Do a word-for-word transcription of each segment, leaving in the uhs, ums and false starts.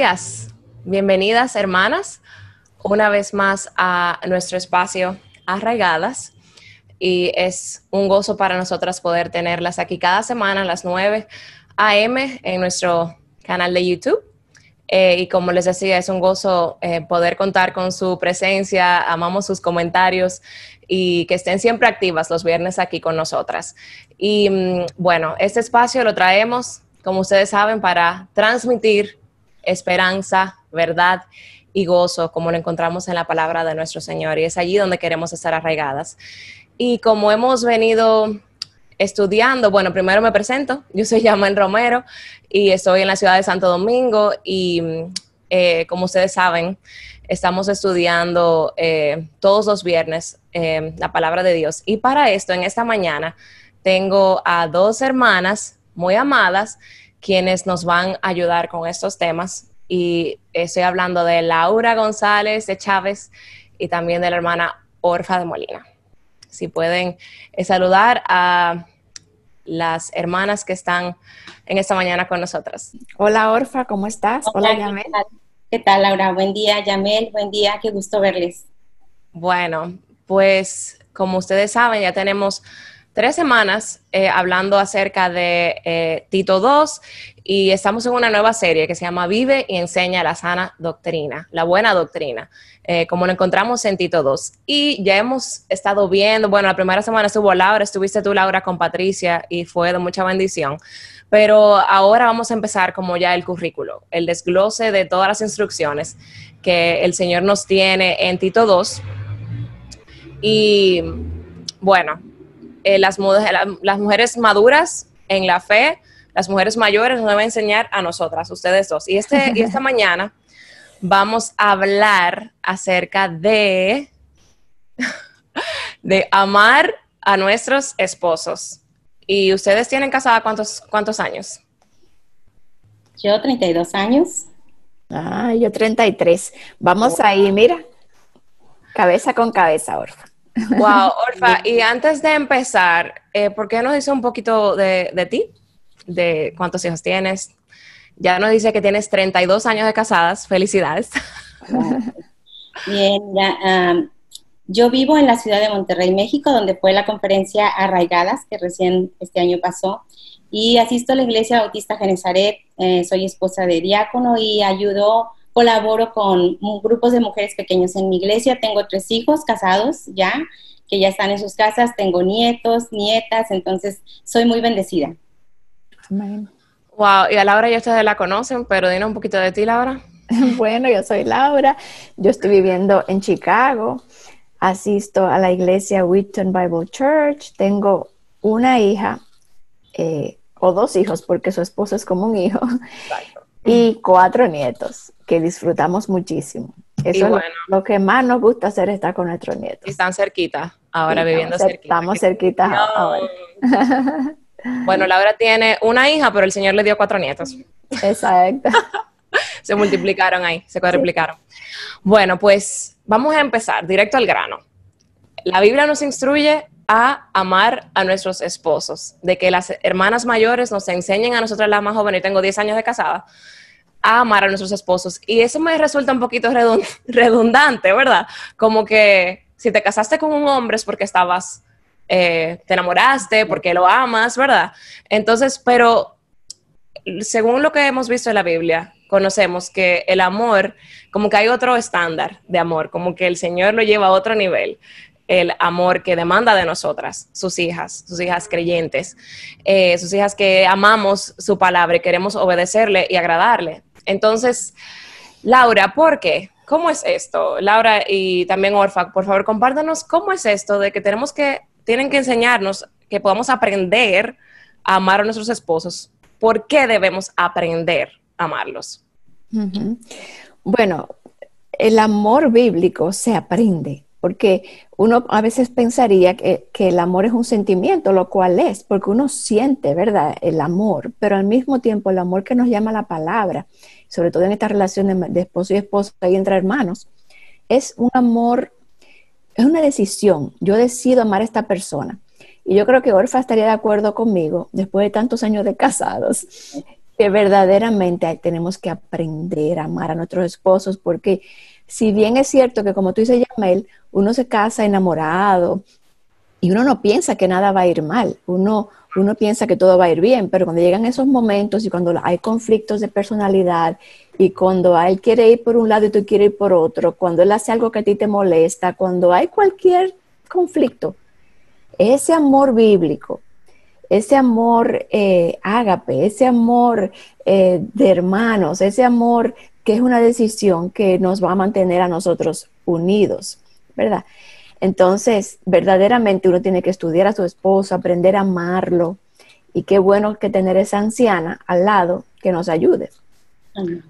días, bienvenidas hermanas una vez más a nuestro espacio Arraigadas, y es un gozo para nosotras poder tenerlas aquí cada semana a las nueve a eme en nuestro canal de YouTube. Eh, y como les decía, es un gozo eh, poder contar con su presencia. Amamos sus comentarios y que estén siempre activas los viernes aquí con nosotras. Y bueno, este espacio lo traemos, como ustedes saben, para transmitir esperanza, verdad y gozo, como lo encontramos en la palabra de nuestro Señor. Y es allí donde queremos estar arraigadas. Y como hemos venido estudiando, bueno, primero me presento, yo soy Yamel Romero y estoy en la ciudad de Santo Domingo y eh, como ustedes saben, estamos estudiando eh, todos los viernes eh, la palabra de Dios. Y para esto, en esta mañana, tengo a dos hermanas muy amadas quienes nos van a ayudar con estos temas, y estoy hablando de Laura González de Chávez y también de la hermana Orfa de Molina. Si pueden eh, saludar a las hermanas que están en esta mañana con nosotras. Hola Orfa, ¿cómo estás? Hola, Hola Yamel. ¿Qué tal? ¿Qué tal, Laura? Buen día, Yamel. Buen día, qué gusto verles. Bueno, pues como ustedes saben, ya tenemos tres semanas eh, hablando acerca de eh, Tito dos, y estamos en una nueva serie que se llama Vive y enseña la sana doctrina, la buena doctrina, eh, como lo encontramos en Tito dos. Y ya hemos estado viendo, bueno, la primera semana estuvo Laura, estuviste tú, Laura, con Patricia, y fue de mucha bendición. Pero ahora vamos a empezar como ya el currículo, el desglose de todas las instrucciones que el Señor nos tiene en Tito dos. Y bueno, Eh, las, la, las mujeres maduras en la fe, las mujeres mayores nos van a enseñar a nosotras, ustedes dos. Y, este, y esta mañana vamos a hablar acerca de, de amar a nuestros esposos. ¿Y ustedes tienen casada cuántos, cuántos años? Yo treinta y dos años. Ah, yo treinta y tres. Vamos wow. Ahí, mira, cabeza con cabeza, Orfa. Wow, Orfa, y antes de empezar, eh, ¿por qué nos dice un poquito de, de ti? ¿De cuántos hijos tienes? Ya nos dice que tienes treinta y dos años de casadas, felicidades. Bien, ya, um, yo vivo en la ciudad de Monterrey, México, donde fue la conferencia Arraigadas, que recién este año pasó, y asisto a la Iglesia Bautista Genesaret, eh, soy esposa de diácono y ayudo... Colaboro con grupos de mujeres pequeños en mi iglesia. Tengo tres hijos casados ya, que ya están en sus casas. Tengo nietos, nietas, entonces soy muy bendecida. Amén. Wow, y a Laura ya ustedes la conocen, pero dinos un poquito de ti, Laura. Bueno, yo soy Laura, yo estoy viviendo en Chicago, asisto a la iglesia Wheaton Bible Church, tengo una hija, eh, o dos hijos, porque su esposo es como un hijo. Exacto. Y cuatro nietos, que disfrutamos muchísimo. Eso bueno, es lo, lo que más nos gusta hacer, estar con nuestros nietos. Y están cerquita, ahora sí, viviendo cerquita. Estamos cerquita no. ahora. Bueno, Laura tiene una hija, pero el Señor le dio cuatro nietos. Exacto. Se multiplicaron ahí, se cuadriplicaron. Sí. Bueno, pues vamos a empezar directo al grano. La Biblia nos instruye a amar a nuestros esposos, de que las hermanas mayores nos enseñen a nosotras las más jóvenes, yo tengo diez años de casada, a amar a nuestros esposos. Y eso me resulta un poquito redundante, ¿verdad? Como que si te casaste con un hombre es porque estabas, eh, te enamoraste, porque lo amas, ¿verdad? Entonces, pero según lo que hemos visto en la Biblia, conocemos que el amor, como que hay otro estándar de amor, como que el Señor lo lleva a otro nivel. El amor que demanda de nosotras, sus hijas, sus hijas creyentes, eh, sus hijas que amamos su palabra y queremos obedecerle y agradarle. Entonces, Laura, ¿por qué? ¿Cómo es esto? Laura y también Orfa, por favor, compártanos cómo es esto de que tenemos que, tienen que enseñarnos que podamos aprender a amar a nuestros esposos. ¿Por qué debemos aprender a amarlos? Uh-huh. Bueno, el amor bíblico se aprende. Porque uno a veces pensaría que, que el amor es un sentimiento, lo cual es, porque uno siente, ¿verdad?, el amor, pero al mismo tiempo el amor que nos llama la palabra, sobre todo en esta relación de, de esposo y esposa y entre hermanos, es un amor, es una decisión. Yo decido amar a esta persona. Y yo creo que Orfa estaría de acuerdo conmigo, después de tantos años de casados, que verdaderamente tenemos que aprender a amar a nuestros esposos, porque si bien es cierto que, como tú dices, Yamel, uno se casa enamorado y uno no piensa que nada va a ir mal, uno, uno piensa que todo va a ir bien, pero cuando llegan esos momentos y cuando hay conflictos de personalidad y cuando él quiere ir por un lado y tú quieres ir por otro, cuando él hace algo que a ti te molesta, cuando hay cualquier conflicto, ese amor bíblico, ese amor eh, ágape, ese amor eh, de hermanos, ese amor que es una decisión que nos va a mantener a nosotros unidos, ¿verdad? Entonces, verdaderamente uno tiene que estudiar a su esposo, aprender a amarlo, y qué bueno que tener esa anciana al lado que nos ayude. Amén.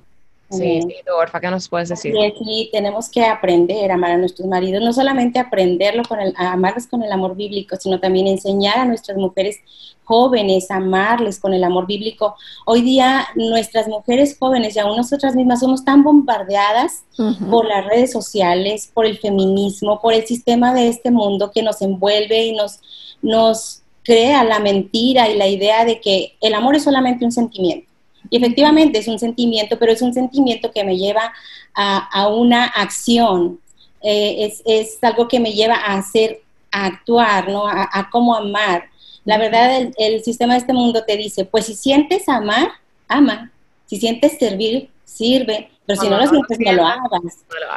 Sí, sí, Orfa, ¿qué nos puedes decir? Sí, tenemos que aprender a amar a nuestros maridos, no solamente aprenderlo con el, a amarlos con el amor bíblico, sino también enseñar a nuestras mujeres jóvenes a amarles con el amor bíblico. Hoy día nuestras mujeres jóvenes y aún nosotras mismas somos tan bombardeadas uh-huh. por las redes sociales, por el feminismo, por el sistema de este mundo que nos envuelve y nos, nos crea la mentira y la idea de que el amor es solamente un sentimiento. Y efectivamente es un sentimiento, pero es un sentimiento que me lleva a, a una acción, eh, es, es algo que me lleva a hacer, a actuar, ¿no? A, a cómo amar. La verdad, el, el sistema de este mundo te dice, pues si sientes amar, ama. Si sientes servir, sirve. Pero si no, no lo sientes, no lo hagas.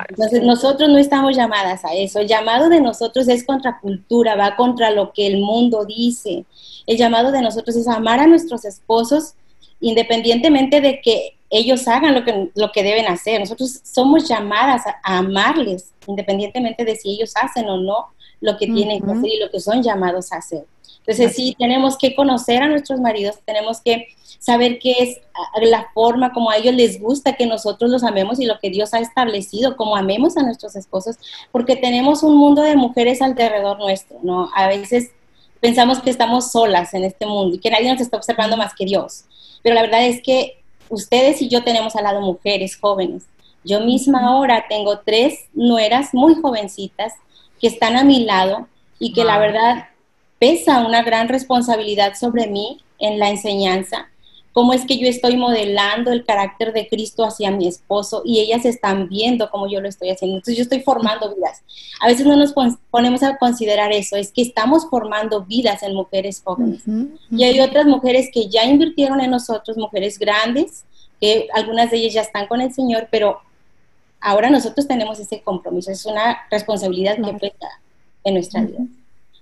Entonces nosotros no estamos llamadas a eso. El llamado de nosotros es contra cultura, va contra lo que el mundo dice. El llamado de nosotros es amar a nuestros esposos, independientemente de que ellos hagan lo que, lo que deben hacer. Nosotros somos llamadas a, a amarles, independientemente de si ellos hacen o no lo que tienen uh-huh. que hacer y lo que son llamados a hacer. Entonces, uh-huh. sí, tenemos que conocer a nuestros maridos, tenemos que saber qué es la forma como a ellos les gusta que nosotros los amemos y lo que Dios ha establecido, como amemos a nuestros esposos, porque tenemos un mundo de mujeres alrededor nuestro, ¿no? A veces pensamos que estamos solas en este mundo y que nadie nos está observando más que Dios. Pero la verdad es que ustedes y yo tenemos al lado mujeres jóvenes. Yo misma ahora tengo tres nueras muy jovencitas que están a mi lado y que wow. la verdad pesa una gran responsabilidad sobre mí en la enseñanza. Cómo es que yo estoy modelando el carácter de Cristo hacia mi esposo y ellas están viendo cómo yo lo estoy haciendo. Entonces yo estoy formando vidas. A veces no nos ponemos a considerar eso, es que estamos formando vidas en mujeres jóvenes. Uh-huh, uh-huh. Y hay otras mujeres que ya invirtieron en nosotros, mujeres grandes, que algunas de ellas ya están con el Señor, pero ahora nosotros tenemos ese compromiso. Es una responsabilidad uh-huh. que pesa en nuestra uh-huh. vida.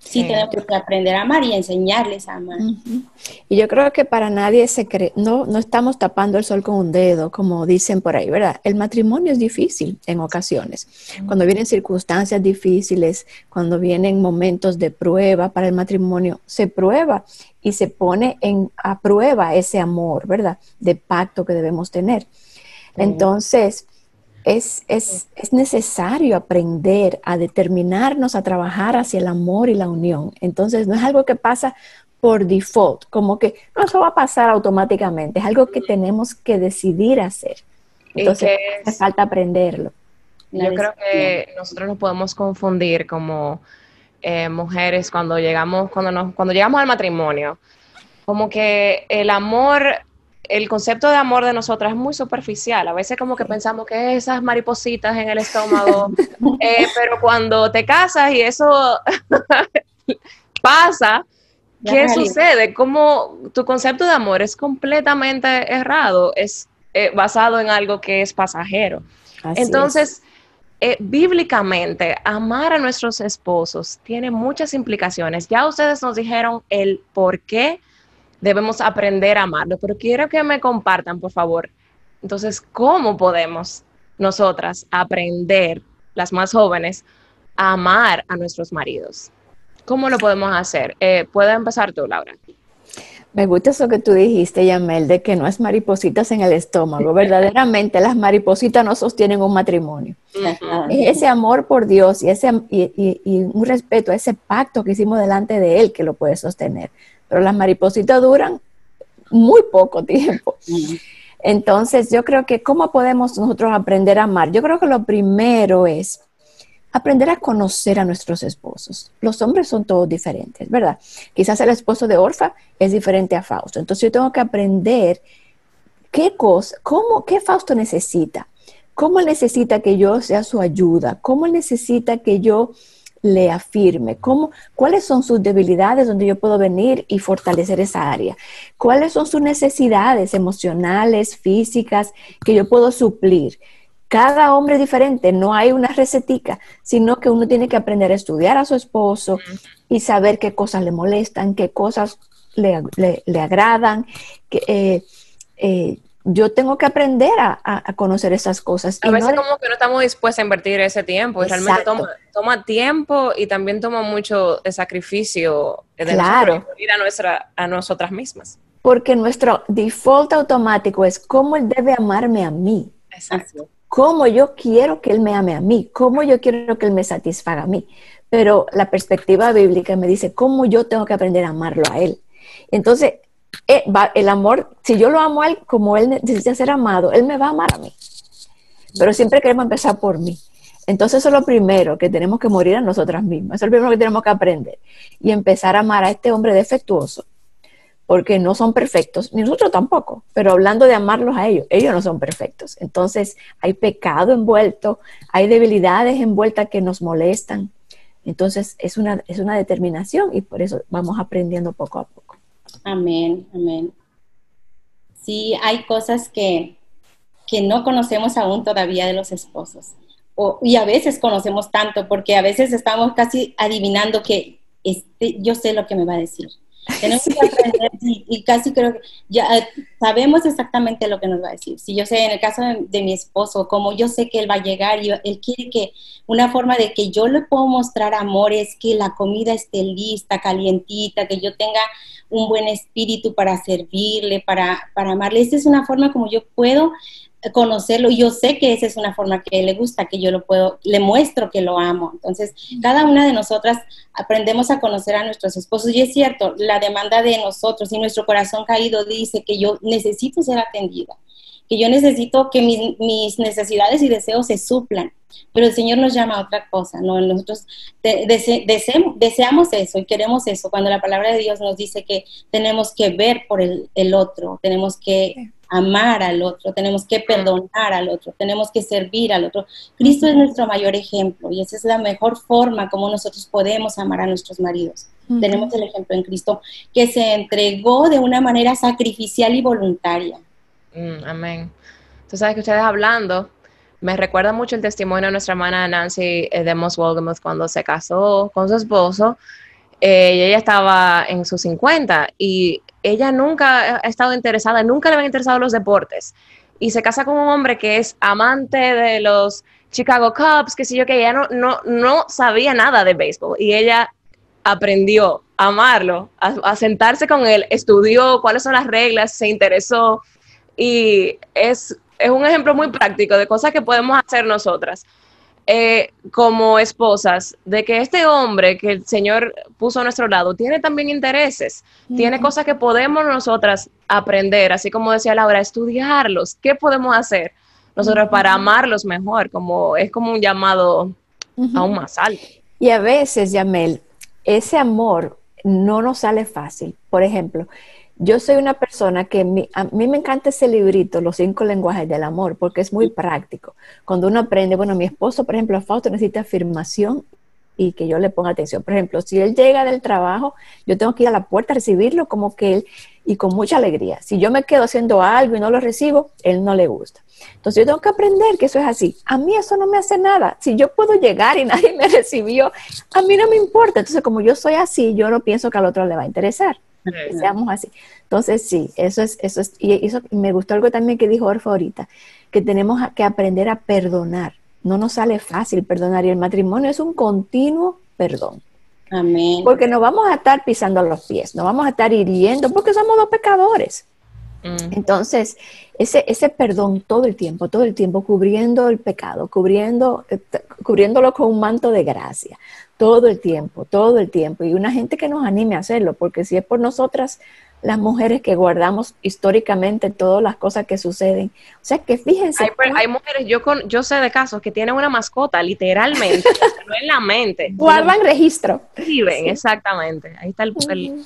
Sí, sí, tenemos que aprender a amar y enseñarles a amar. Uh-huh. Y yo creo que para nadie se cree, no, no estamos tapando el sol con un dedo, como dicen por ahí, ¿verdad? El matrimonio es difícil en ocasiones. Uh-huh. Cuando vienen circunstancias difíciles, cuando vienen momentos de prueba para el matrimonio, se prueba y se pone en, a prueba ese amor, ¿verdad? De pacto que debemos tener. Uh-huh. Entonces, Es, es, es necesario aprender a determinarnos a trabajar hacia el amor y la unión. Entonces, no es algo que pasa por default, como que no, eso va a pasar automáticamente. Es algo que tenemos que decidir hacer. Entonces, es, hace falta aprenderlo. Yo creo que nosotros nos podemos confundir como eh, mujeres cuando llegamos, cuando, nos, cuando llegamos al matrimonio. Como que el amor... El concepto de amor de nosotras es muy superficial. A veces como que pensamos que esas maripositas en el estómago, eh, pero cuando te casas y eso pasa, ¿qué sucede? Como tu concepto de amor es completamente errado, es eh, basado en algo que es pasajero. Así Entonces, eh, bíblicamente, amar a nuestros esposos tiene muchas implicaciones. Ya ustedes nos dijeron el por qué debemos aprender a amarlo, pero quiero que me compartan, por favor. Entonces, ¿cómo podemos nosotras aprender, las más jóvenes, a amar a nuestros maridos? ¿Cómo lo podemos hacer? Eh, ¿Puedes empezar tú, Laura? Me gusta eso que tú dijiste, Yamel, de que no es maripositas en el estómago. Verdaderamente, las maripositas no sostienen un matrimonio. Uh-huh. Ese amor por Dios y, ese, y, y, y un respeto a ese pacto que hicimos delante de Él que lo puede sostener. Pero las maripositas duran muy poco tiempo. Entonces, yo creo que ¿cómo podemos nosotros aprender a amar? Yo creo que lo primero es aprender a conocer a nuestros esposos. Los hombres son todos diferentes, ¿verdad? Quizás el esposo de Orfa es diferente a Fausto. Entonces, yo tengo que aprender ¿Qué cosa, cómo, qué Fausto necesita? ¿Cómo él necesita que yo sea su ayuda? ¿Cómo él necesita que yo le afirme? ¿Cómo, ¿Cuáles son sus debilidades donde yo puedo venir y fortalecer esa área? ¿Cuáles son sus necesidades emocionales, físicas, que yo puedo suplir? Cada hombre es diferente, no hay una recetica, sino que uno tiene que aprender a estudiar a su esposo y saber qué cosas le molestan, qué cosas le, le, le agradan. Que, eh, eh, yo tengo que aprender a, a conocer esas cosas. A y veces no es... como que no estamos dispuestos a invertir ese tiempo. Y realmente toma, toma tiempo y también toma mucho de sacrificio de claro. ir a, nuestra, a nosotras mismas. Porque nuestro default automático es cómo él debe amarme a mí. Exacto. Cómo yo quiero que él me ame a mí, cómo yo quiero que él me satisfaga a mí. Pero la perspectiva bíblica me dice cómo yo tengo que aprender a amarlo a él. Entonces, el amor, si yo lo amo a él como él necesita ser amado, él me va a amar a mí. Pero siempre queremos empezar por mí. Entonces eso es lo primero, que tenemos que morir a nosotras mismas. Eso es lo primero que tenemos que aprender. Y empezar a amar a este hombre defectuoso. Porque no son perfectos, ni nosotros tampoco, pero hablando de amarlos a ellos, ellos no son perfectos. Entonces hay pecado envuelto, hay debilidades envueltas que nos molestan. Entonces es una, es una determinación y por eso vamos aprendiendo poco a poco. Amén, amén. Sí, hay cosas que, que no conocemos aún todavía de los esposos. O, y a veces conocemos tanto, porque a veces estamos casi adivinando que este, yo sé lo que me va a decir. Tenemos que aprender y, y casi creo que ya eh, sabemos exactamente lo que nos va a decir. Si yo sé, en el caso de, de mi esposo, como yo sé que él va a llegar y él quiere que una forma de que yo le puedo mostrar amor es que la comida esté lista, calientita, que yo tenga un buen espíritu para servirle, para, para amarle. Esa es una forma como yo puedo conocerlo, y yo sé que esa es una forma que le gusta, que yo lo puedo, le muestro que lo amo. Entonces, cada una de nosotras aprendemos a conocer a nuestros esposos, y es cierto, la demanda de nosotros y nuestro corazón caído dice que yo necesito ser atendida, que yo necesito que mis, mis necesidades y deseos se suplan, pero el Señor nos llama a otra cosa, ¿no? Nosotros de, dese, dese, deseamos eso y queremos eso, cuando la palabra de Dios nos dice que tenemos que ver por el, el otro, tenemos que amar al otro, tenemos que perdonar al otro, tenemos que servir al otro. Cristo es nuestro mayor ejemplo y esa es la mejor forma como nosotros podemos amar a nuestros maridos. Uh-huh. Tenemos el ejemplo en Cristo, que se entregó de una manera sacrificial y voluntaria. Mm, amén. Tú sabes que ustedes hablando, me recuerda mucho el testimonio de nuestra hermana Nancy DeMoss Wolgemuth cuando se casó con su esposo. Eh, y ella estaba en sus cincuenta y ella nunca ha estado interesada, nunca le habían interesado los deportes. Y se casa con un hombre que es amante de los Chicago Cubs, que sé yo, que ella no, no, no sabía nada de béisbol. Y ella aprendió a amarlo, a, a sentarse con él, estudió cuáles son las reglas, se interesó. Y es, es un ejemplo muy práctico de cosas que podemos hacer nosotras. Eh, como esposas, de que este hombre que el Señor puso a nuestro lado tiene también intereses, mm-hmm. tiene cosas que podemos nosotras aprender, así como decía Laura, estudiarlos. ¿Qué podemos hacer nosotros mm-hmm. para amarlos mejor? Como, es como un llamado mm-hmm. aún más alto. Y a veces, Yamel, ese amor no nos sale fácil. Por ejemplo, yo soy una persona que mi, a mí me encanta ese librito, Los cinco lenguajes del amor, porque es muy práctico. Cuando uno aprende, bueno, mi esposo, por ejemplo, Fausto necesita afirmación y que yo le ponga atención. Por ejemplo, si él llega del trabajo, yo tengo que ir a la puerta a recibirlo como que él, y con mucha alegría. Si yo me quedo haciendo algo y no lo recibo, él no le gusta. Entonces yo tengo que aprender que eso es así. A mí eso no me hace nada. Si yo puedo llegar y nadie me recibió, a mí no me importa. Entonces como yo soy así, yo no pienso que al otro le va a interesar. Que seamos así. Entonces sí, eso es, eso es, y eso me gustó algo también que dijo Orfa ahorita, que tenemos que aprender a perdonar. No nos sale fácil perdonar y el matrimonio es un continuo perdón. Amén. Porque no vamos a estar pisando los pies, no vamos a estar hiriendo, porque somos dos pecadores. Mm. Entonces, ese, ese perdón todo el tiempo, todo el tiempo cubriendo el pecado, cubriendo, cubriéndolo con un manto de gracia. Todo el tiempo, todo el tiempo. Y una gente que nos anime a hacerlo, porque si es por nosotras, las mujeres que guardamos históricamente todas las cosas que suceden. O sea, que fíjense. Hay, ¿no? hay mujeres, yo con, yo sé de casos que tienen una mascota, literalmente, no en la mente. Guardan registro. Sí, ven, sí. Exactamente. Ahí está el, el,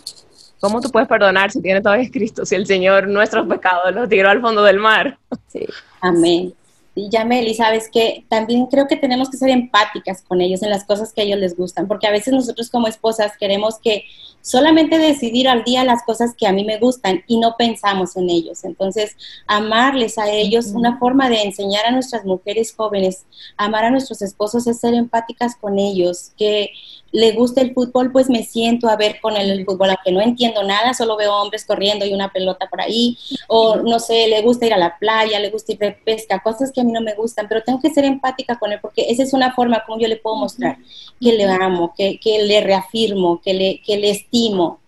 ¿Cómo tú puedes perdonar si tiene todavía Cristo, si el Señor nuestros pecados los tiró al fondo del mar? Sí, amén. Y Yamel, y sabes que también creo que tenemos que ser empáticas con ellos en las cosas que a ellos les gustan, porque a veces nosotros como esposas queremos que solamente decidir al día las cosas que a mí me gustan y no pensamos en ellos. Entonces, amarles a ellos, uh-huh. una forma de enseñar a nuestras mujeres jóvenes, amar a nuestros esposos es ser empáticas con ellos, que le gusta el fútbol, pues me siento a ver con el fútbol, aunque no entiendo nada, solo veo hombres corriendo y una pelota por ahí, o no sé, le gusta ir a la playa, le gusta ir de pesca, cosas que a mí no me gustan, pero tengo que ser empática con él, porque esa es una forma como yo le puedo mostrar que le amo, que, que le reafirmo, que le, que le estimo.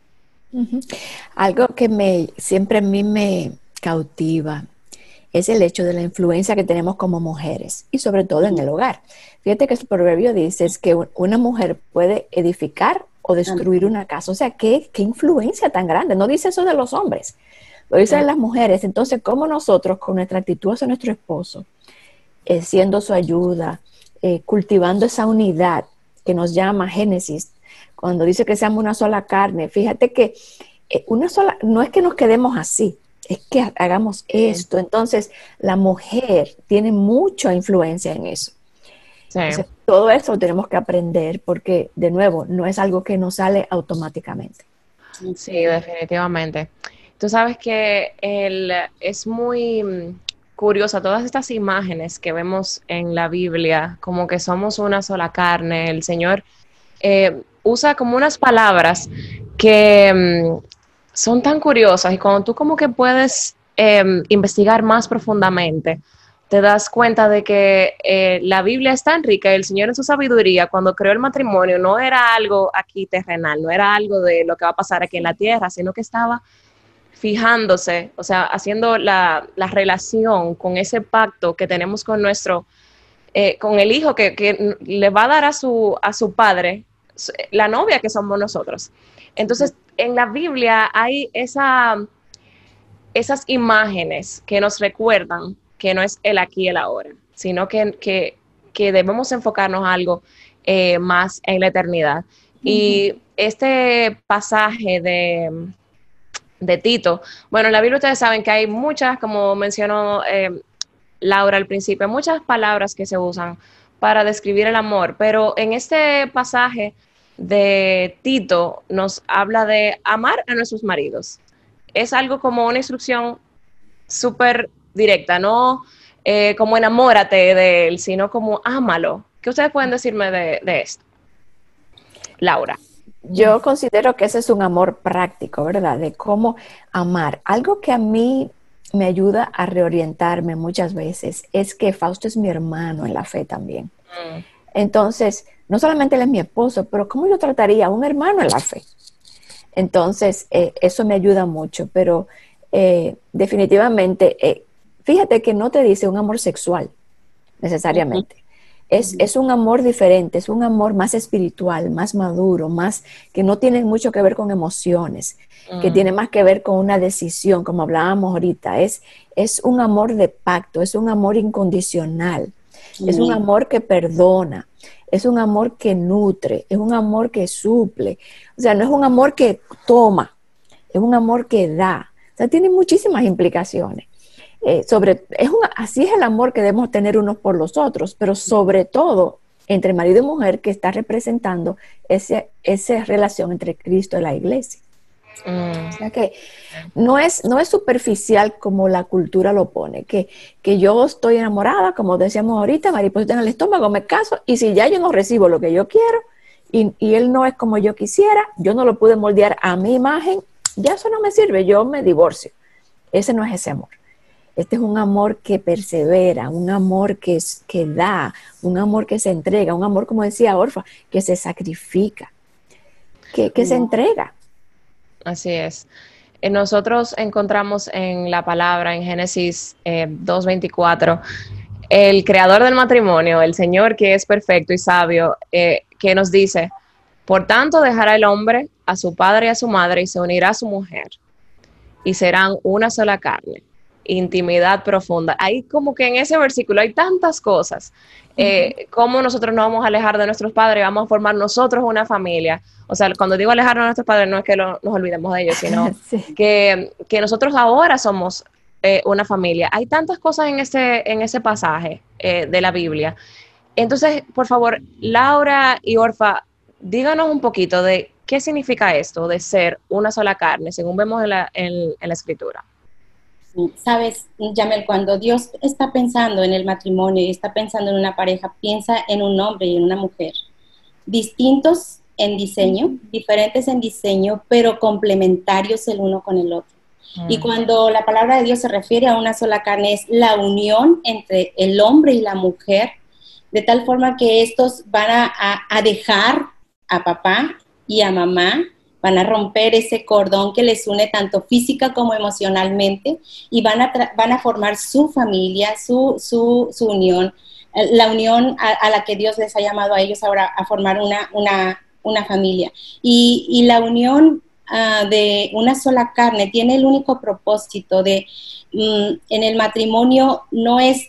Uh-huh. Algo que me siempre a mí me cautiva es el hecho de la influencia que tenemos como mujeres, y sobre todo en el hogar. Fíjate que el proverbio dice es que una mujer puede edificar o destruir una casa. O sea, ¿qué, qué influencia tan grande? No dice eso de los hombres, lo dice de las mujeres. Entonces, ¿cómo nosotros, con nuestra actitud hacia nuestro esposo, eh, siendo su ayuda, eh, cultivando esa unidad que nos llama Génesis, cuando dice que seamos una sola carne? Fíjate que eh, una sola, no es que nos quedemos así, es que hagamos esto. Entonces, la mujer tiene mucha influencia en eso. Sí. Entonces, todo eso tenemos que aprender porque, de nuevo, no es algo que nos sale automáticamente. Sí, definitivamente. Tú sabes que el, es muy curiosa todas estas imágenes que vemos en la Biblia, como que somos una sola carne. El Señor eh, usa como unas palabras que... son tan curiosas, y cuando tú como que puedes eh, investigar más profundamente, te das cuenta de que eh, la Biblia es tan rica, y el Señor en su sabiduría, cuando creó el matrimonio, no era algo aquí terrenal, no era algo de lo que va a pasar aquí en la tierra, sino que estaba fijándose, o sea, haciendo la, la relación con ese pacto que tenemos con nuestro, eh, con el hijo que, que le va a dar a su, a su padre, la novia que somos nosotros. Entonces, en la Biblia hay esa, esas imágenes que nos recuerdan que no es el aquí y el ahora, sino que, que, que debemos enfocarnos algo eh, más en la eternidad. Uh-huh. Y este pasaje de, de Tito, bueno, en la Biblia ustedes saben que hay muchas, como mencionó eh, Laura al principio, muchas palabras que se usan para describir el amor, pero en este pasaje de Tito nos habla de amar a nuestros maridos. Es algo como una instrucción súper directa, no eh, como enamórate de él, sino como ámalo. ¿Qué ustedes pueden decirme de, de esto? Laura. Yo considero que ese es un amor práctico, ¿verdad? De cómo amar. Algo que a mí me ayuda a reorientarme muchas veces es que Fausto es mi hermano en la fe también. Mm. Entonces, no solamente él es mi esposo, pero ¿cómo yo trataría a un hermano en la fe? Entonces, eh, eso me ayuda mucho, pero eh, definitivamente, eh, fíjate que no te dice un amor sexual, necesariamente. Uh-huh. Es, uh-huh. es un amor diferente, es un amor más espiritual, más maduro, más que no tiene mucho que ver con emociones, uh-huh. que tiene más que ver con una decisión, como hablábamos ahorita. Es, es un amor de pacto, es un amor incondicional. Es un amor que perdona, es un amor que nutre, es un amor que suple. O sea, no es un amor que toma, es un amor que da. O sea, tiene muchísimas implicaciones. Eh, sobre, es un, así es el amor que debemos tener unos por los otros, pero sobre todo entre marido y mujer, que está representando ese, esa relación entre Cristo y la iglesia. Mm. O sea que no es, no es superficial como la cultura lo pone, que, que yo estoy enamorada, como decíamos ahorita, mariposita en el estómago, me caso, y si ya yo no recibo lo que yo quiero, y, y él no es como yo quisiera, yo no lo pude moldear a mi imagen, ya eso no me sirve, yo me divorcio. Ese no es ese amor. Este es un amor que persevera, un amor que, que da, un amor que se entrega, un amor, como decía Orfa, que se sacrifica, que, que mm. se entrega. Así es. Nosotros encontramos en la palabra, en Génesis eh, dos veinticuatro, el creador del matrimonio, el Señor que es perfecto y sabio, eh, que nos dice, por tanto dejará el hombre a su padre y a su madre y se unirá a su mujer y serán una sola carne. intimidad profunda. Ahí como que en ese versículo hay tantas cosas. Eh, uh-huh. Cómo nosotros nos vamos a alejar de nuestros padres, vamos a formar nosotros una familia. O sea, cuando digo alejarnos de nuestros padres, no es que lo, nos olvidemos de ellos, sino sí. que, que nosotros ahora somos eh, una familia. Hay tantas cosas en ese, en ese pasaje eh, de la Biblia. Entonces, por favor, Laura y Orfa, díganos un poquito de qué significa esto de ser una sola carne, según vemos en la, en, en la Escritura. Sabes, Yamel, cuando Dios está pensando en el matrimonio y está pensando en una pareja, piensa en un hombre y en una mujer, distintos en diseño, diferentes en diseño, pero complementarios el uno con el otro. Uh-huh. Y cuando la palabra de Dios se refiere a una sola carne, es la unión entre el hombre y la mujer, de tal forma que estos van a, a, a dejar a papá y a mamá, van a romper ese cordón que les une tanto física como emocionalmente y van a, tra van a formar su familia, su, su, su unión, la unión a, a la que Dios les ha llamado a ellos ahora a formar una, una, una familia. Y, y la unión uh, de una sola carne tiene el único propósito de, mm, en el matrimonio no es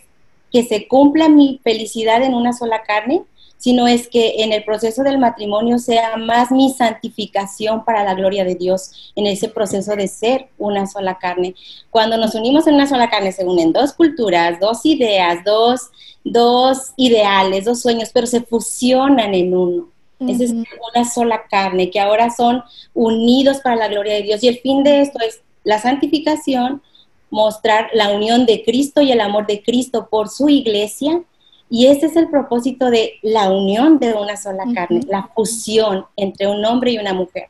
que se cumpla mi felicidad en una sola carne, sino es que en el proceso del matrimonio sea más mi santificación para la gloria de Dios, en ese proceso de ser una sola carne. Cuando nos unimos en una sola carne, se unen dos culturas, dos ideas, dos, dos ideales, dos sueños, pero se fusionan en uno. Uh-huh. Es una sola carne, que ahora son unidos para la gloria de Dios. Y el fin de esto es la santificación, mostrar la unión de Cristo y el amor de Cristo por su iglesia. Y ese es el propósito de la unión de una sola carne, la fusión entre un hombre y una mujer.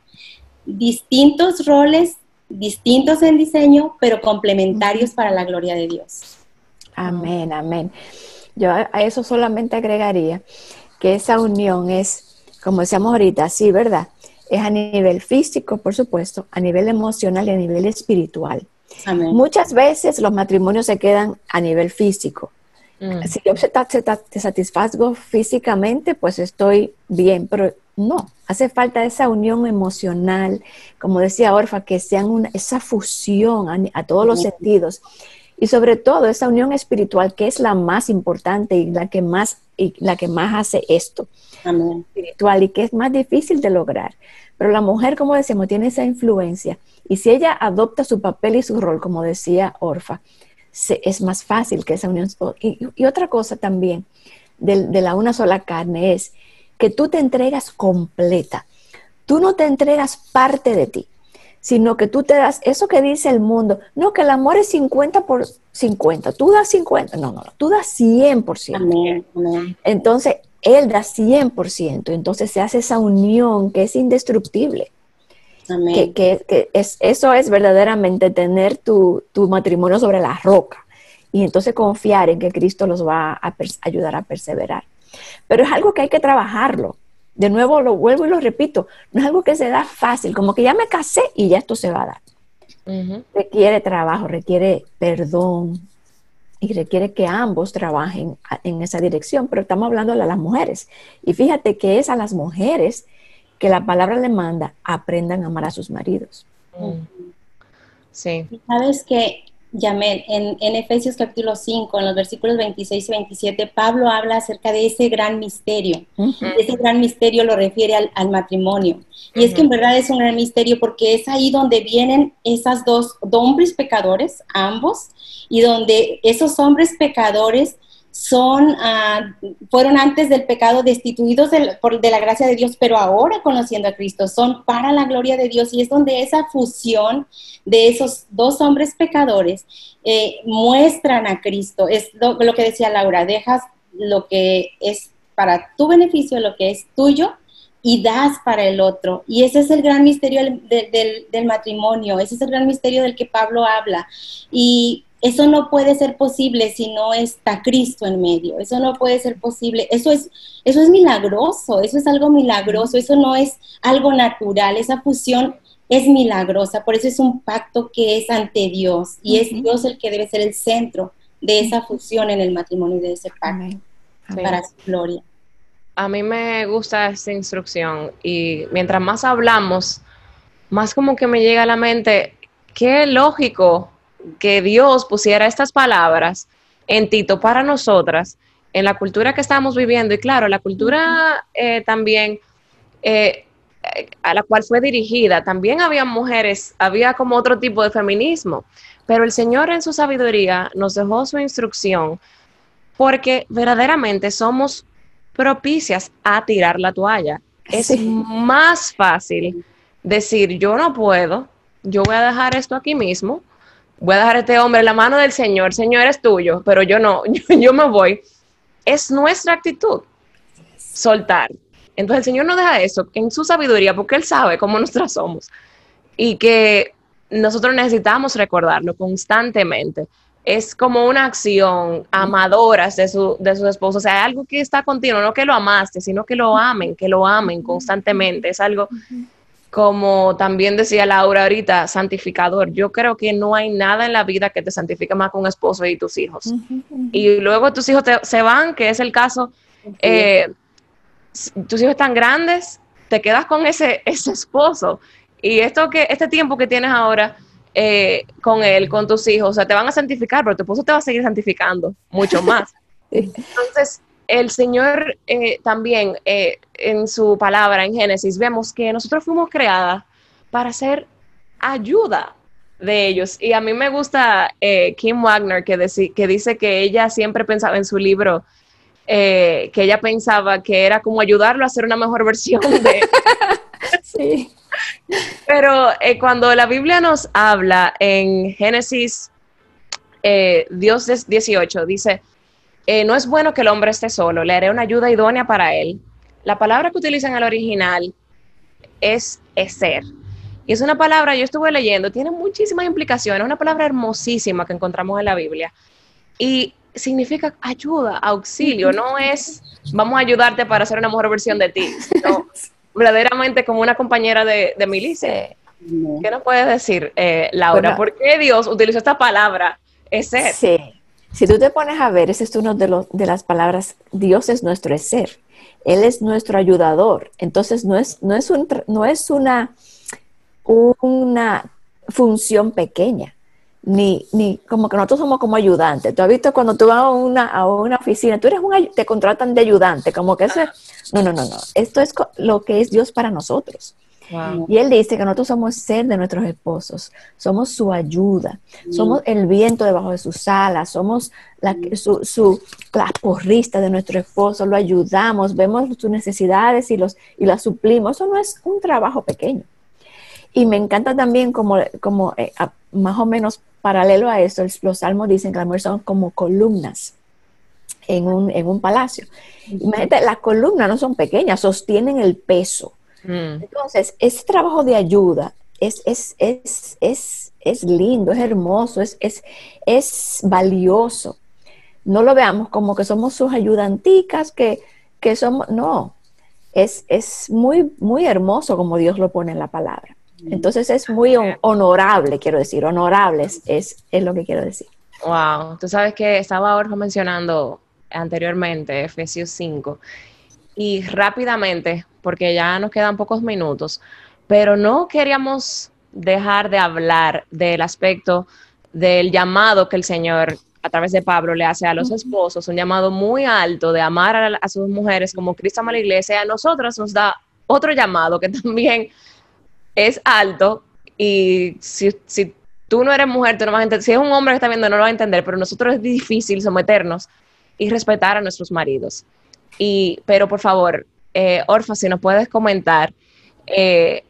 Distintos roles, distintos en diseño, pero complementarios para la gloria de Dios. Amén, amén. Yo a eso solamente agregaría que esa unión es, como decíamos ahorita, sí, ¿verdad? Es a nivel físico, por supuesto, a nivel emocional y a nivel espiritual. Amén. Muchas veces los matrimonios se quedan a nivel físico. Si yo te satisfazgo físicamente, pues estoy bien, pero no, hace falta esa unión emocional, como decía Orfa, que sean una, esa fusión a, a todos los sentidos, y sobre todo esa unión espiritual, que es la más importante y la que más, y la que más hace esto, amén, espiritual, y que es más difícil de lograr. Pero la mujer, como decíamos, tiene esa influencia, y si ella adopta su papel y su rol, como decía Orfa, Se, es más fácil que esa unión. Y, y otra cosa también de, de la una sola carne es que tú te entregas completa. Tú no te entregas parte de ti, sino que tú te das, eso que dice el mundo, no, que el amor es cincuenta por cincuenta, tú das cincuenta, no, no, no, tú das cien por ciento. Amén, amén. Entonces, él da cien por ciento, entonces se hace esa unión que es indestructible. Que, que, que es, eso es verdaderamente tener tu, tu matrimonio sobre la roca y entonces confiar en que Cristo los va a ayudar a perseverar. Pero es algo que hay que trabajarlo. De nuevo lo vuelvo y lo repito, no es algo que se da fácil, como que ya me casé y ya esto se va a dar. Uh-huh. Requiere trabajo, requiere perdón y requiere que ambos trabajen en esa dirección, pero estamos hablando de las mujeres. Y fíjate que es a las mujeres que la palabra le manda, aprendan a amar a sus maridos. Sí. Sabes que, Yamel, en, en Efesios capítulo cinco, en los versículos veintiséis y veintisiete, Pablo habla acerca de ese gran misterio. Uh-huh. Ese gran misterio lo refiere al, al matrimonio. Y uh-huh. es que en verdad es un gran misterio porque es ahí donde vienen esas dos, dos hombres pecadores, ambos, y donde esos hombres pecadores son, uh, fueron antes del pecado destituidos de, por, de la gracia de Dios, pero ahora conociendo a Cristo, son para la gloria de Dios, y es donde esa fusión de esos dos hombres pecadores eh, muestran a Cristo. Es lo, lo que decía Laura, dejas lo que es para tu beneficio, lo que es tuyo, y das para el otro. Y ese es el gran misterio del, del, del matrimonio, ese es el gran misterio del que Pablo habla. Y eso no puede ser posible si no está Cristo en medio. Eso no puede ser posible. Eso es, eso es milagroso. Eso es algo milagroso. Eso no es algo natural. Esa fusión es milagrosa. Por eso es un pacto que es ante Dios. Y es Dios el que debe ser el centro de esa fusión en el matrimonio y de ese pacto. Amén. Para su gloria. A mí me gusta esta instrucción. Y mientras más hablamos, más como que me llega a la mente, qué lógico que Dios pusiera estas palabras en Tito para nosotras, en la cultura que estamos viviendo, y claro, la cultura eh, también eh, a la cual fue dirigida, también había mujeres, había como otro tipo de feminismo, pero el Señor en su sabiduría nos dejó su instrucción porque verdaderamente somos propicias a tirar la toalla. Es sí. más fácil decir, yo no puedo, yo voy a dejar esto aquí mismo, voy a dejar a este hombre en la mano del Señor, Señor es tuyo, pero yo no, yo, yo me voy. Es nuestra actitud, soltar. Entonces el Señor nos deja eso en su sabiduría, porque Él sabe cómo nosotras somos, y que nosotros necesitamos recordarlo constantemente. Es como una acción amadoras de su, de su esposo, o sea, algo que está continuo, no que lo amaste, sino que lo amen, que lo amen constantemente. Es algo, como también decía Laura ahorita, santificador. Yo creo que no hay nada en la vida que te santifique más que un esposo y tus hijos. Uh-huh, uh-huh. Y luego tus hijos te, se van, que es el caso, eh, tus hijos están grandes, te quedas con ese, ese esposo. Y esto que, este tiempo que tienes ahora... Eh, con él, con tus hijos, o sea, te van a santificar, pero tu esposo te va a seguir santificando mucho más. Entonces, el Señor eh, también eh, en su palabra, en Génesis, vemos que nosotros fuimos creadas para ser ayuda de ellos. Y a mí me gusta eh, Kim Wagner, que, que dice que ella siempre pensaba en su libro, eh, que ella pensaba que era como ayudarlo a ser una mejor versión de él. Sí. Pero eh, cuando la Biblia nos habla en Génesis eh, diez dieciocho, dice, eh, no es bueno que el hombre esté solo, le haré una ayuda idónea para él. La palabra que utilizan en el original es eser. Y es una palabra, yo estuve leyendo, tiene muchísimas implicaciones, una palabra hermosísima que encontramos en la Biblia. Y significa ayuda, auxilio, no es vamos a ayudarte para hacer una mejor versión de ti, no. Verdaderamente como una compañera de, de milicia. No. ¿Qué nos puedes decir, eh, Laura? Bueno, ¿por qué Dios utilizó esta palabra? Eser. Sí. Si tú te pones a ver, ese es uno de, los, de las palabras, Dios es nuestro eser. Él es nuestro ayudador. Entonces no es, no es, un, no es una, una función pequeña. Ni, ni como que nosotros somos como ayudantes. Tú has visto cuando tú vas a una, a una oficina, tú eres un, te contratan de ayudante, como que eso es, no, no, no, no, esto es lo que es Dios para nosotros. Wow. Y Él dice que nosotros somos ser de nuestros esposos, somos su ayuda, mm. somos el viento debajo de sus alas, somos la, su, su, la porrista de nuestro esposo, lo ayudamos, vemos sus necesidades y, los, y las suplimos. Eso no es un trabajo pequeño. Y me encanta también como, como eh, a, más o menos paralelo a eso, los salmos dicen que las mujeres son como columnas en un, en un palacio. Imagínate, las columnas no son pequeñas, sostienen el peso. Mm. Entonces, ese trabajo de ayuda es, es, es, es, es lindo, es hermoso, es, es, es valioso. No lo veamos como que somos sus ayudanticas, que, que somos... No, es, es muy, muy hermoso como Dios lo pone en la palabra. Entonces es muy honorable, quiero decir, honorables es, es lo que quiero decir. Wow, tú sabes que estaba Orfa mencionando anteriormente Efesios cinco, y rápidamente, porque ya nos quedan pocos minutos, pero no queríamos dejar de hablar del aspecto del llamado que el Señor a través de Pablo le hace a los esposos, un llamado muy alto de amar a, a sus mujeres como Cristo ama a la iglesia, y a nosotras nos da otro llamado que también... es alto, y si, si tú no eres mujer, tú no vas a entender, si es un hombre que está viendo no lo va a entender, pero nosotros es difícil someternos y respetar a nuestros maridos. Y, pero por favor, eh, Orfa, si nos puedes comentar eh,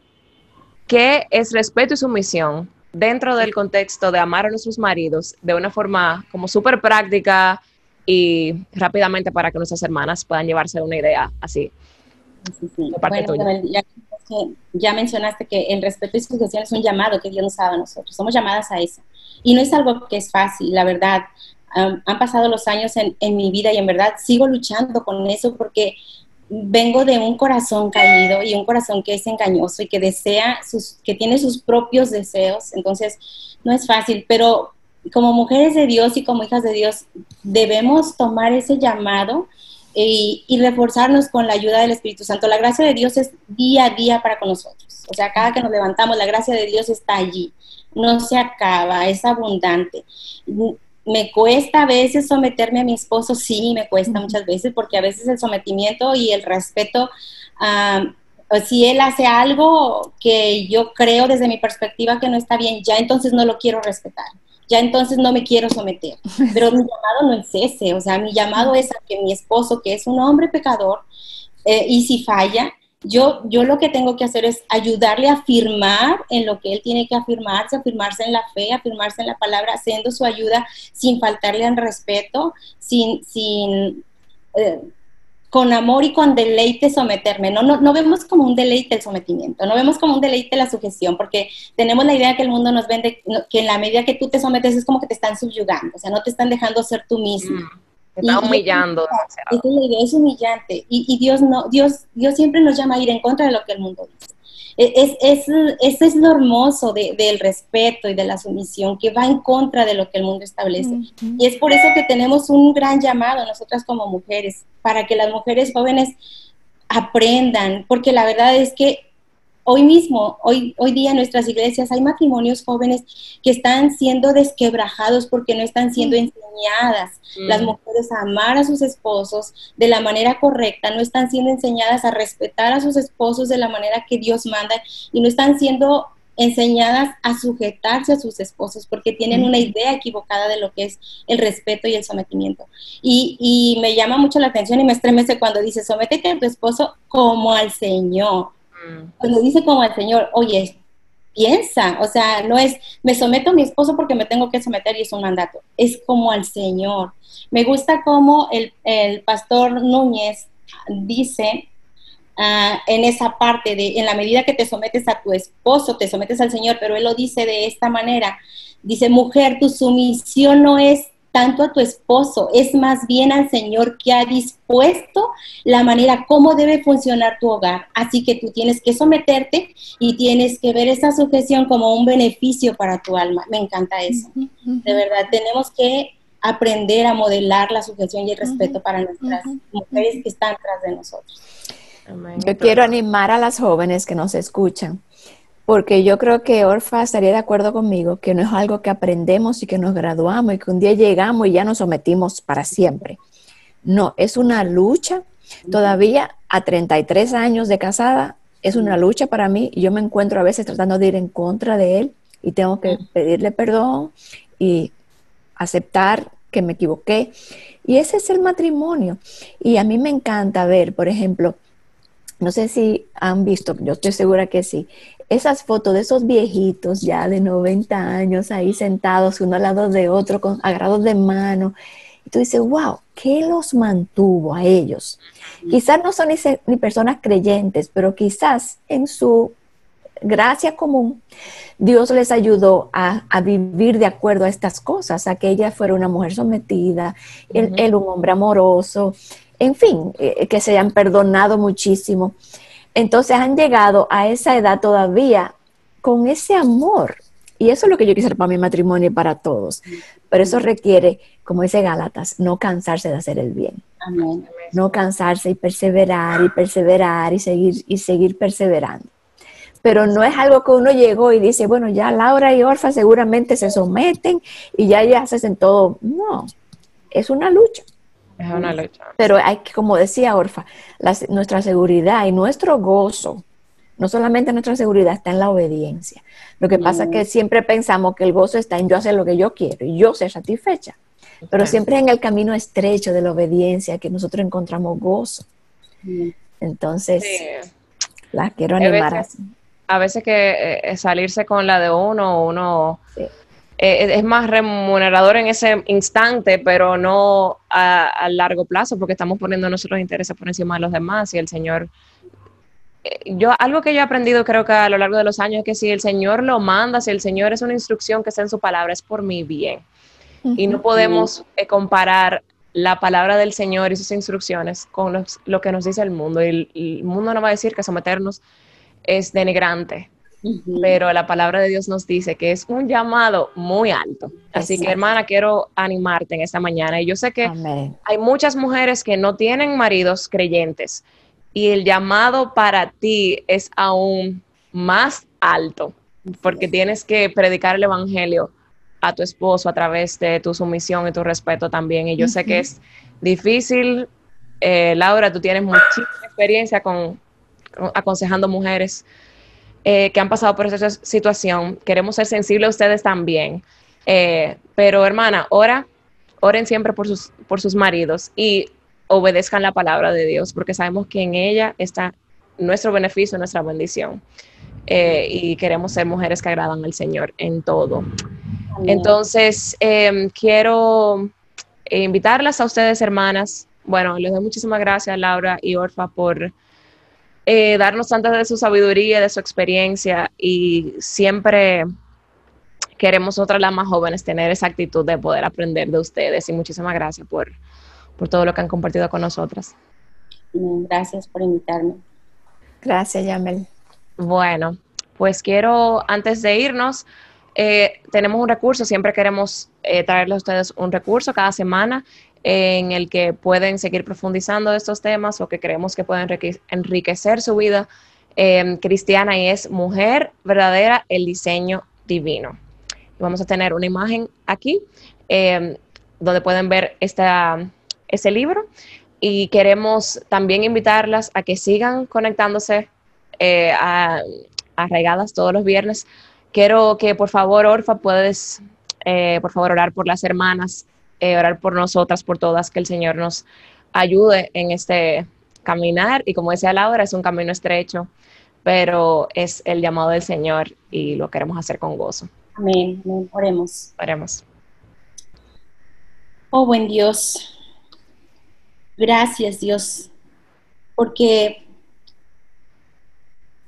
qué es respeto y sumisión dentro del contexto de amar a nuestros maridos de una forma como súper práctica y rápidamente para que nuestras hermanas puedan llevarse una idea así. Sí, sí. De parte bueno, tuya. Ya, ya mencionaste que el respeto y sujeción es un llamado que Dios nos da a nosotros, somos llamadas a eso, y no es algo que es fácil, la verdad. um, han pasado los años en, en mi vida y en verdad sigo luchando con eso, porque vengo de un corazón caído y un corazón que es engañoso y que desea, sus, que tiene sus propios deseos. Entonces no es fácil, pero como mujeres de Dios y como hijas de Dios debemos tomar ese llamado y, y reforzarnos con la ayuda del Espíritu Santo. La gracia de Dios es día a día para con nosotros. O sea, cada que nos levantamos, la gracia de Dios está allí. No se acaba, es abundante. Me cuesta a veces someterme a mi esposo, sí, me cuesta muchas veces, porque a veces el sometimiento y el respeto, um, si él hace algo que yo creo desde mi perspectiva que no está bien, ya entonces no lo quiero respetar, ya entonces no me quiero someter. Pero mi llamado no es ese, o sea, mi llamado es a que mi esposo, que es un hombre pecador, eh, y si falla, Yo, yo lo que tengo que hacer es ayudarle a afirmar en lo que él tiene que afirmarse, afirmarse en la fe, afirmarse en la palabra, haciendo su ayuda sin faltarle al respeto, sin, sin eh, con amor y con deleite someterme. No, no, no vemos como un deleite el sometimiento, no vemos como un deleite la sujeción, porque tenemos la idea que el mundo nos vende, que en la medida que tú te sometes es como que te están subyugando, o sea, no te están dejando ser tú mismo. Mm. Te está humillando. Y, y, es humillante. Y, y Dios no, Dios, Dios siempre nos llama a ir en contra de lo que el mundo dice. Es, es, es, es lo hermoso de, del respeto y de la sumisión, que va en contra de lo que el mundo establece. Uh-huh. Y es por eso que tenemos un gran llamado nosotras como mujeres, para que las mujeres jóvenes aprendan, porque la verdad es que hoy mismo, hoy, hoy día en nuestras iglesias hay matrimonios jóvenes que están siendo desquebrajados porque no están siendo enseñadas mm. las mujeres a amar a sus esposos de la manera correcta, no están siendo enseñadas a respetar a sus esposos de la manera que Dios manda, y no están siendo enseñadas a sujetarse a sus esposos porque tienen mm. una idea equivocada de lo que es el respeto y el sometimiento. Y, y me llama mucho la atención y me estremece cuando dice, sométete a tu esposo como al Señor. Cuando dice como al Señor, oye, piensa, o sea, no es, me someto a mi esposo porque me tengo que someter y es un mandato, es como al Señor. Me gusta como el, el Pastor Núñez dice uh, en esa parte de, en la medida que te sometes a tu esposo, te sometes al Señor, pero él lo dice de esta manera, dice, mujer, tu sumisión no es tanto a tu esposo, es más bien al Señor que ha dispuesto la manera cómo debe funcionar tu hogar. Así que tú tienes que someterte y tienes que ver esa sujeción como un beneficio para tu alma. Me encanta eso. Uh-huh, uh-huh. De verdad, tenemos que aprender a modelar la sujeción y el respeto uh-huh, para nuestras uh-huh, mujeres uh-huh. que están tras de nosotros. Amén. Yo quiero animar a las jóvenes que nos escuchan, porque yo creo que Orfa estaría de acuerdo conmigo que no es algo que aprendemos y que nos graduamos y que un día llegamos y ya nos sometimos para siempre. No, es una lucha. Todavía a treinta y tres años de casada es una lucha para mí, y yo me encuentro a veces tratando de ir en contra de él y tengo que pedirle perdón y aceptar que me equivoqué. Y ese es el matrimonio. Y a mí me encanta ver, por ejemplo, no sé si han visto, yo estoy segura que sí, esas fotos de esos viejitos ya de noventa años ahí sentados uno al lado de otro, con, agarrados de mano. Y tú dices, wow, ¿qué los mantuvo a ellos? Quizás no son ni, se, ni personas creyentes, pero quizás en su gracia común Dios les ayudó a, a vivir de acuerdo a estas cosas, a que ella fuera una mujer sometida, uh-huh. él, él un hombre amoroso. En fin, eh, que se hayan perdonado muchísimo. Entonces han llegado a esa edad todavía con ese amor. Y eso es lo que yo quisiera para mi matrimonio y para todos. Pero eso requiere, como dice Gálatas, no cansarse de hacer el bien. Amén. No cansarse y perseverar y perseverar y seguir, y seguir perseverando. Pero no es algo que uno llegó y dice, bueno, ya Laura y Orfa seguramente se someten y ya ya se hacen todo. No, es una lucha. Es una lucha. Pero hay que, como decía Orfa, la, nuestra seguridad y nuestro gozo, no solamente nuestra seguridad, está en la obediencia. Lo que mm. pasa es que siempre pensamos que el gozo está en yo hacer lo que yo quiero y yo ser satisfecha. Exacto. Pero siempre es en el camino estrecho de la obediencia que nosotros encontramos gozo. Mm. Entonces, sí. las quiero animar a veces, así. A veces que eh, salirse con la de uno, uno... Sí. Eh, es más remunerador en ese instante, pero no a, a largo plazo, porque estamos poniendo nuestros intereses por encima de los demás. Y el Señor, eh, yo algo que yo he aprendido creo que a lo largo de los años es que si el Señor lo manda, si el Señor es una instrucción que está en su palabra, es por mi bien. Uh-huh. Y no podemos eh, comparar la palabra del Señor y sus instrucciones con los, lo que nos dice el mundo. Y el, el mundo nos va a decir que someternos es denigrante. Uh-huh. Pero la palabra de Dios nos dice que es un llamado muy alto. Así Exacto. que, hermana, quiero animarte en esta mañana. Y yo sé que Amén. Hay muchas mujeres que no tienen maridos creyentes y el llamado para ti es aún más alto, porque tienes que predicar el evangelio a tu esposo a través de tu sumisión y tu respeto también. Y yo sé que es difícil. Eh, Laura, tú tienes muchísima experiencia con, con aconsejando mujeres eh, que han pasado por esa situación. Queremos ser sensibles a ustedes también. Eh, pero, hermana, ora, oren siempre por sus, por sus maridos y obedezcan la palabra de Dios, porque sabemos que en ella está nuestro beneficio, nuestra bendición. Eh, y queremos ser mujeres que agradan al Señor en todo. Amén. Entonces, eh, quiero invitarlas a ustedes, hermanas. Bueno, les doy muchísimas gracias, Laura y Orfa, por eh, darnos tanta de su sabiduría, de su experiencia, y siempre queremos nosotras las más jóvenes tener esa actitud de poder aprender de ustedes. Y muchísimas gracias por, por todo lo que han compartido con nosotras. Gracias por invitarme. Gracias, Yamel. Bueno, pues quiero, antes de irnos, eh, tenemos un recurso, siempre queremos eh, traerles a ustedes un recurso cada semana eh, en el que pueden seguir profundizando estos temas o que creemos que pueden enriquecer su vida eh, cristiana, y es Mujer Verdadera, el Diseño Divino. Y vamos a tener una imagen aquí eh, donde pueden ver esta, este libro, y queremos también invitarlas a que sigan conectándose Eh, a, Arraigadas todos los viernes. Quiero que, por favor, Orfa, puedes eh, por favor orar por las hermanas, eh, orar por nosotras, por todas, que el Señor nos ayude en este caminar. Y como decía Laura, es un camino estrecho, pero es el llamado del Señor y lo queremos hacer con gozo. Amén, amén. Oremos. Oremos. Oh, buen Dios, gracias, Dios, porque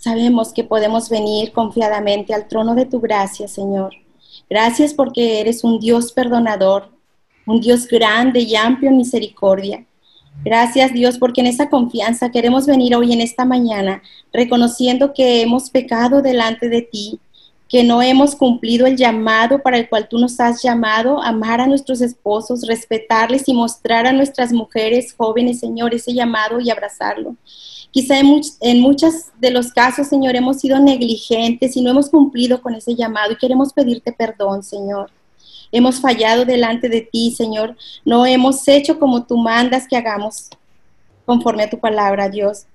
sabemos que podemos venir confiadamente al trono de tu gracia, Señor. Gracias porque eres un Dios perdonador, un Dios grande y amplio en misericordia. Gracias, Dios, porque en esa confianza queremos venir hoy en esta mañana, reconociendo que hemos pecado delante de ti, que no hemos cumplido el llamado para el cual tú nos has llamado, amar a nuestros esposos, respetarles y mostrar a nuestras mujeres jóvenes, Señor, ese llamado y abrazarlo. Quizá en, much, en muchos de los casos, Señor, hemos sido negligentes y no hemos cumplido con ese llamado, y queremos pedirte perdón, Señor. Hemos fallado delante de ti, Señor. No hemos hecho como tú mandas que hagamos, conforme a tu palabra, Dios.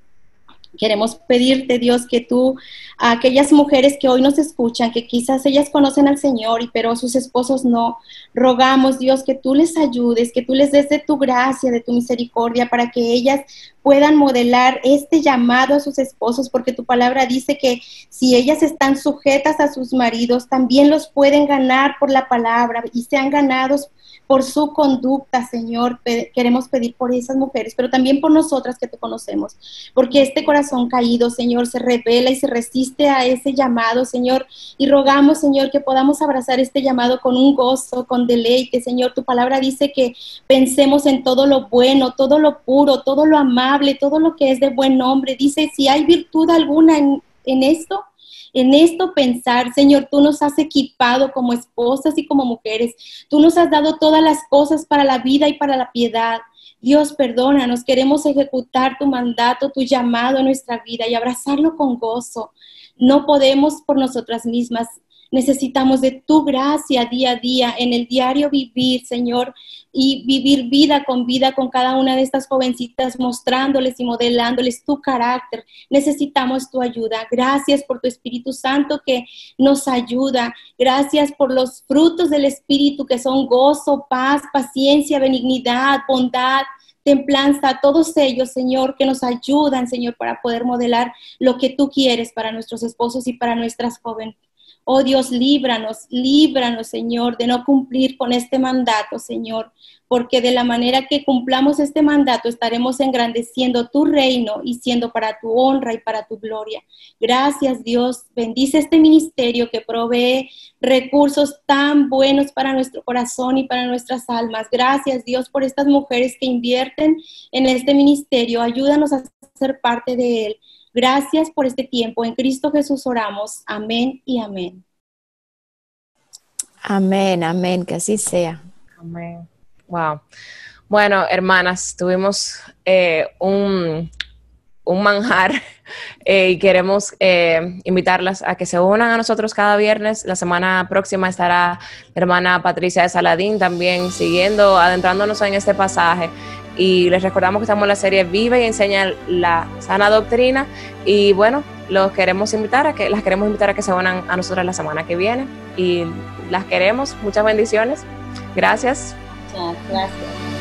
Queremos pedirte, Dios, que tú, a aquellas mujeres que hoy nos escuchan, que quizás ellas conocen al Señor, pero sus esposos no, rogamos, Dios, que tú les ayudes, que tú les des de tu gracia, de tu misericordia, para que ellas puedan modelar este llamado a sus esposos, porque tu palabra dice que si ellas están sujetas a sus maridos, también los pueden ganar por la palabra y sean ganados por su conducta, Señor. Queremos pedir por esas mujeres, pero también por nosotras que te conocemos, porque este corazón caído, Señor, se revela y se resiste a ese llamado, Señor, y rogamos, Señor, que podamos abrazar este llamado con un gozo, con deleite, Señor. Tu palabra dice que pensemos en todo lo bueno, todo lo puro, todo lo amable, todo lo que es de buen nombre. Dice, si hay virtud alguna en, en esto, en esto pensar, Señor, tú nos has equipado como esposas y como mujeres. Tú nos has dado todas las cosas para la vida y para la piedad. Dios, perdónanos. Queremos ejecutar tu mandato, tu llamado en nuestra vida y abrazarlo con gozo. No podemos por nosotras mismas. Necesitamos de tu gracia día a día, en el diario vivir, Señor, y vivir vida con vida con cada una de estas jovencitas, mostrándoles y modelándoles tu carácter. Necesitamos tu ayuda. Gracias por tu Espíritu Santo que nos ayuda. Gracias por los frutos del Espíritu, que son gozo, paz, paciencia, benignidad, bondad, templanza, todos ellos, Señor, que nos ayudan, Señor, para poder modelar lo que tú quieres para nuestros esposos y para nuestras jóvenes. Oh Dios, líbranos, líbranos, Señor, de no cumplir con este mandato, Señor, porque de la manera que cumplamos este mandato estaremos engrandeciendo tu reino y siendo para tu honra y para tu gloria. Gracias, Dios. Bendice este ministerio que provee recursos tan buenos para nuestro corazón y para nuestras almas. Gracias, Dios, por estas mujeres que invierten en este ministerio. Ayúdanos a ser parte de él. Gracias por este tiempo. En Cristo Jesús oramos. Amén y amén. Amén, amén. Que así sea. Amén. Wow. Bueno, hermanas, tuvimos eh, un, un manjar eh, y queremos eh, invitarlas a que se unan a nosotros cada viernes. La semana próxima estará hermana Patricia de Saladín también siguiendo, adentrándonos en este pasaje. Y les recordamos que estamos en la serie Vive y Enseña la Sana Doctrina. Y bueno, los queremos invitar a que, las queremos invitar a que se unan a nosotros la semana que viene. Y las queremos. Muchas bendiciones. Gracias. Muchas gracias.